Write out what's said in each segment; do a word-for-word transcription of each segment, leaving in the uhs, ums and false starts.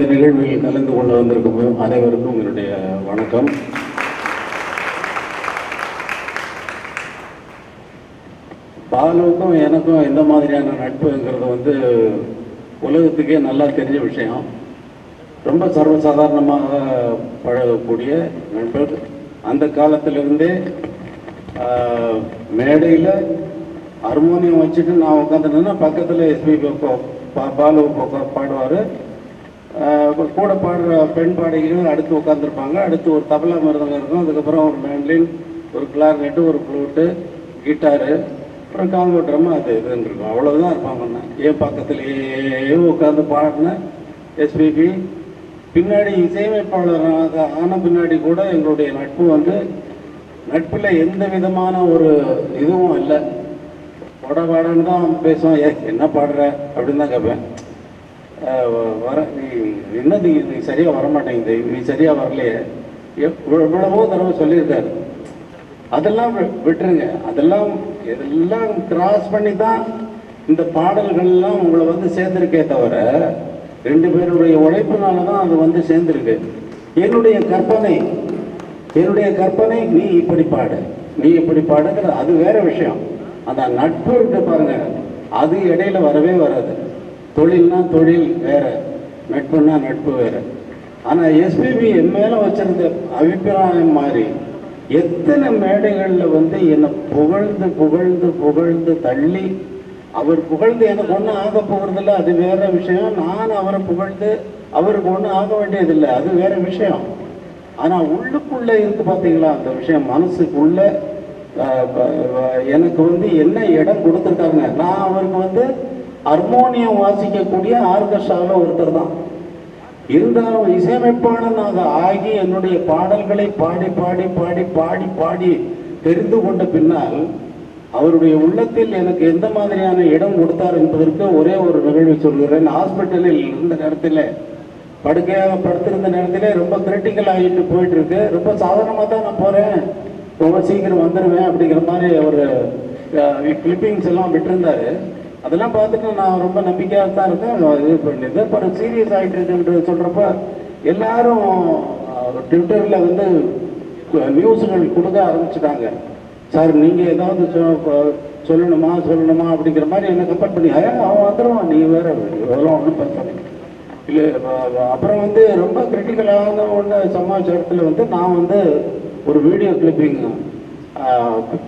இந்த நிகழ்வில் கலந்து கொள்ள வந்திருக்கும் அனைவருக்கும் உங்களுடைய வணக்கம். பாலுக்கும் எனக்கும் இந்த மாதிரியான நட்புங்கிறது வந்து உலகத்துக்கே நல்லா தெரிஞ்ச விஷயம். ரொம்ப சர்வசாதாரணமாக பழகக்கூடிய நண்பர். அந்த காலத்திலிருந்தே மேடையில் ஹார்மோனியம் வச்சுட்டு நான் உட்காந்துட்டேன்னா பக்கத்தில் எஸ் பி பி பா பாலு பாடுவார். கூட பாடுற பெண் பாடகிகள் அடுத்து உட்காந்துருப்பாங்க. அடுத்து ஒரு தபலா மருதங்க இருக்கும். அதுக்கப்புறம் ஒரு மேண்ட்லின், ஒரு கிளார்னெட்டு, ஒரு ஃப்ளூட்டு, கிட்டாரு, அப்புறம் காங்கோ ட்ரம்மு, அது இதுன்னு இருக்கும். அவ்வளோதான் இருப்பாங்கன்னா என் பக்கத்துலேயே உட்காந்து பாடின எஸ் பி பி பின்னாடி இசையமைப்பாளராக ஆன பின்னாடி கூட எங்களுடைய நட்பு வந்து நட்பில் எந்த விதமான ஒரு இதுவும் இல்லை. பட பாடன்னு தான் பேசுவோம். ஏ என்ன பாடுற அப்படின்னு தான் கேட்பேன். வர நீ என்ன நீ நீ சரியாக வரமாட்டேங்குது, நீ சரியாக வரலையே, எவ்வளவோ தடவை சொல்லியிருக்காரு. அதெல்லாம் விட்டுருங்க. அதெல்லாம் இதெல்லாம் கிராஸ் பண்ணி தான் இந்த பாடல்கள்லாம் உங்களை வந்து சேர்ந்துருக்கே தவிர ரெண்டு பேருடைய உழைப்புனால தான் அது வந்து சேர்ந்துருக்கு. என்னுடைய கற்பனை என்னுடைய கற்பனை நீ இப்படி பாடு, நீ இப்படி பாடுங்கிறது அது வேற விஷயம். அந்த நட்பு இருக்கு பாருங்க, அது இடையில வரவே வராது. தொழில்னா தொழில் வேற, நட்புன்னா நட்பு வேற. ஆனால் எஸ் பி பி என் மேலே வச்சிருந்த அபிப்பிராயம் மாதிரி எத்தனை மேடைகளில் வந்து என்னை புகழ்ந்து புகழ்ந்து புகழ்ந்து தள்ளி, அவர் புகழ்ந்து எனக்கு ஒன்றும் ஆக போகிறதில்ல, அது வேற விஷயம். நான் அவரை புகழ்ந்து அவருக்கு ஒன்றும் ஆக வேண்டியதில்லை, அது வேற விஷயம். ஆனால் உள்ளுக்குள்ளே இருந்து பார்த்தீங்களா அந்த விஷயம், மனசுக்குள்ள எனக்கு வந்து என்ன இடம் கொடுத்துருக்காங்க. நான் அவருக்கு வந்து ஹார்மோனியம் வாசிக்கக்கூடிய ஆர்கெஸ்ட்ராவில் ஒருத்தர் தான் இருந்தாலும் இசையமைப்பாளனாக ஆகி என்னுடைய பாடல்களை பாடி பாடி பாடி பாடி பாடி தெரிந்து கொண்ட பின்னால் அவருடைய உள்ளத்தில் எனக்கு எந்த மாதிரியான இடம் கொடுத்தார் என்பதற்கு ஒரே ஒரு நிகழ்வு சொல்கிறேன். ஹாஸ்பிட்டலில் இருந்த நேரத்தில், படுக்கையாக படுத்திருந்த நேரத்திலே ரொம்ப கிரிட்டிக்கல் ஆகிட்டு போயிட்டு இருக்கு. ரொம்ப சாதாரணமாக தான் நான் போகிறேன், ரொம்ப சீக்கிரம் வந்துடுவேன் அப்படிங்கிற மாதிரி ஒரு கிளிப்பிங்ஸ் எல்லாம் விட்டுருந்தார். அதெல்லாம் பார்த்துட்டு நான் ரொம்ப நம்பிக்கையாக தான் இருக்கேன். இது பண்ணியிருந்தேன். அப்புறம் சீரியஸ் ஆகிட்டு இருக்குன்றது சொல்கிறப்ப எல்லாரும் ட்விட்டரில் வந்து நியூஸுகள் கொடுக்க ஆரம்பிச்சுட்டாங்க. சார் நீங்கள் ஏதாவது சொல்லணுமா சொல்லணுமா அப்படிங்கிற மாதிரி என்னை கம்பேர் பண்ணி ஏன் அவன் வந்துடுவான், நீ வேறு எவ்வளோ ஒன்றும் பேசுகிறேன் இல்லை. அப்புறம் வந்து ரொம்ப கிரிட்டிக்கலாக ஒன்று சமாளித்த இடத்துல வந்து நான் வந்து ஒரு வீடியோ கிளிப்பிங்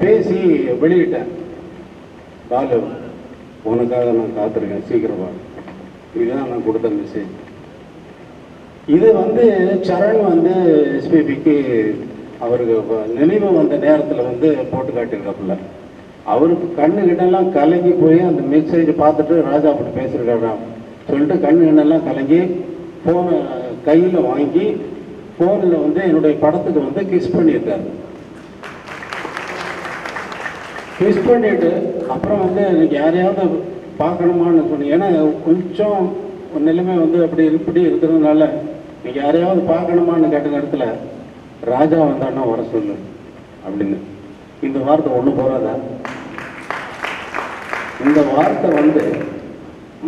பேசி வெளியிட்டேன். பாலு, உனக்காக நான் காத்திருக்கேன், சீக்கிரமா. இதுதான் நான் கொடுத்த மெசேஜ். இது வந்து சரண் வந்து எஸ் பி பிக்கு அவருக்கு நினைவு வந்த நேரத்தில் வந்து போட்டு காட்டியிருக்காப்புல. அவருக்கு கண்ணுகிட்டெல்லாம் கலங்கி போய் அந்த மெசேஜ் பார்த்துட்டு ராஜா அப்படி பேசியிருக்காரு சொல்லிட்டு கண்ணுகிட்டெல்லாம் கலங்கி ஃபோனை கையில் வாங்கி ஃபோனில் வந்து என்னுடைய படத்துக்கு வந்து கிஸ் பண்ணியிருக்காரு. மிஸ் பண்ணிட்டு அப்புறம் வந்து எனக்கு யாரையாவது பார்க்கணுமான்னு சொன்னேன். ஏன்னா கொஞ்சம் நிலைமை வந்து அப்படி இப்படி இருக்கிறதுனால இன்னைக்கு யாரையாவது பார்க்கணுமான்னு கேட்ட இடத்துல ராஜா வந்தான்னா வர சொல்லு அப்படின்னு. இந்த வார்த்தை ஒன்று போகிறதா, இந்த வார்த்தை வந்து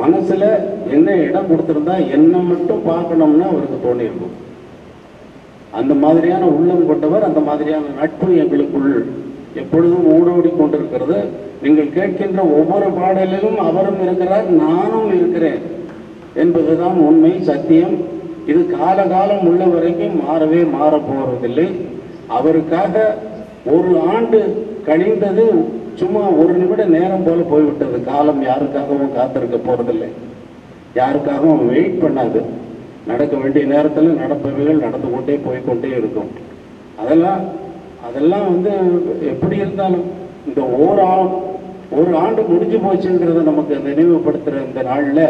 மனசில் என்ன இடம் கொடுத்துருந்தா என்னை மட்டும் பார்க்கணும்னு அவருக்கு தோணியிருக்கும். அந்த மாதிரியான உள்ளம் கொண்டவர், அந்த மாதிரியான நட்பு எங்களுக்குள் எப்பொழுதும் ஊடுருவி கொண்டிருக்கிறது. நீங்கள் கேட்கின்ற ஒவ்வொரு பாடலிலும் அவரும் இருக்கிறார், நானும் இருக்கிறேன் என்பதுதான் உண்மை, சத்தியம். இது காலகாலம் உள்ள வரைக்கும் மாறவே மாறப்போவதில்லை. அவருக்காக ஒரு ஆண்டு கழிந்தது சும்மா ஒரு நிமிட நேரம் போல போய்விட்டது. காலம் யாருக்காகவும் காத்திருக்க போறதில்லை, யாருக்காகவும் வெயிட் பண்ணாது. நடக்க வேண்டிய நேரத்தில் நடப்பவைகள் நடந்து கொண்டே போய்கொண்டே இருக்கும். அதெல்லாம் அதெல்லாம் வந்து எப்படி இருந்தாலும் இந்த ஓர் ஆ ஒரு ஆண்டு முடிஞ்சு போச்சுங்கிறத நமக்கு நினைவுபடுத்துகிற இந்த நாளில்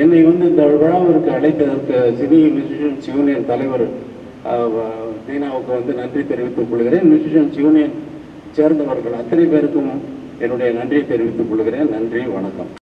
என்னை வந்து இந்த விழாவிற்கு அழைத்ததற்கு சினி மியூசிஷன்ஸ் யூனியன் தலைவர் தீனாவுக்கு வந்து நன்றி தெரிவித்துக் கொள்கிறேன். மியூசிஷன்ஸ் யூனியன் சேர்ந்தவர்கள் அத்தனை பேருக்கும் என்னுடைய நன்றியை தெரிவித்துக் கொள்கிறேன். நன்றி, வணக்கம்.